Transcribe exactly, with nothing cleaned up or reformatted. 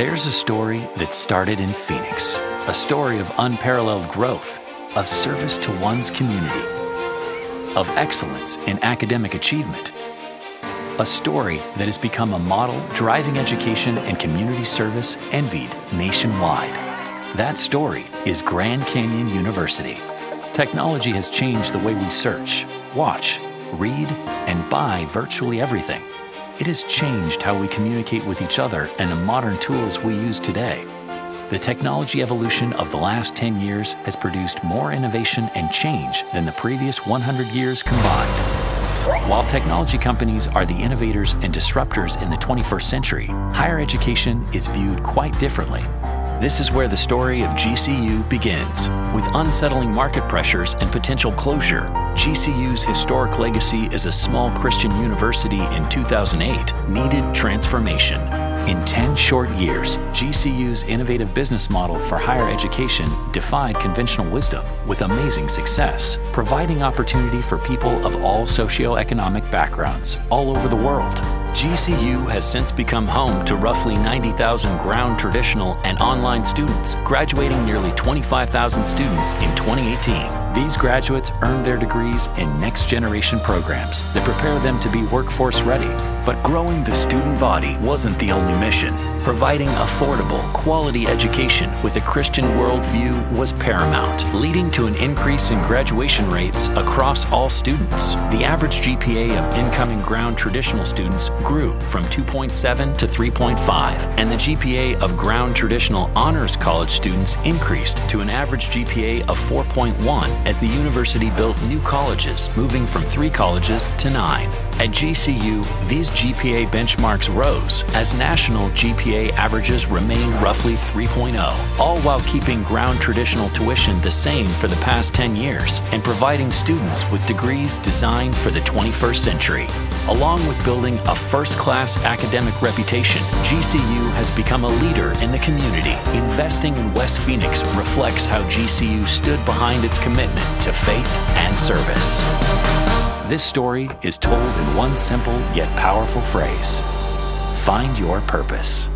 There's a story that started in Phoenix, a story of unparalleled growth, of service to one's community, of excellence in academic achievement, a story that has become a model driving education and community service envied nationwide. That story is Grand Canyon University. Technology has changed the way we search, watch, read, and buy virtually everything. It has changed how we communicate with each other and the modern tools we use today. The technology evolution of the last ten years has produced more innovation and change than the previous one hundred years combined. While technology companies are the innovators and disruptors in the twenty-first century, higher education is viewed quite differently. This is where the story of G C U begins. With unsettling market pressures and potential closure, G C U's historic legacy as a small Christian university in two thousand eight needed transformation. In ten short years, G C U's innovative business model for higher education defied conventional wisdom with amazing success, providing opportunity for people of all socioeconomic backgrounds all over the world. G C U has since become home to roughly ninety thousand ground traditional and online students, graduating nearly twenty-five thousand students in twenty eighteen. These graduates earn their degrees in next-generation programs that prepare them to be workforce-ready. But growing the student body wasn't the only mission. Providing affordable, quality education with a Christian worldview was paramount, leading to an increase in graduation rates across all students. The average G P A of incoming ground traditional students grew from two point seven to three point five, and the G P A of ground traditional honors college students increased to an average G P A of four point one as the university built new colleges, moving from three colleges to nine. At G C U, these G P A benchmarks rose as national G P A averages remained roughly three point oh, all while keeping ground traditional tuition the same for the past ten years and providing students with degrees designed for the twenty-first century. Along with building a first-class academic reputation, G C U has become a leader in the community. Investing in West Phoenix reflects how G C U stood behind its commitment to faith and service. This story is told in one simple yet powerful phrase: find your purpose.